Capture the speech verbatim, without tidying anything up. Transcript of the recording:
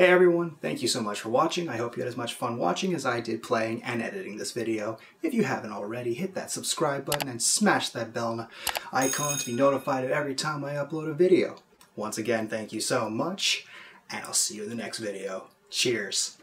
Hey everyone, thank you so much for watching. I hope you had as much fun watching as I did playing and editing this video. If you haven't already, hit that subscribe button and smash that bell icon to be notified of every time I upload a video. Once again, thank you so much, and I'll see you in the next video. Cheers!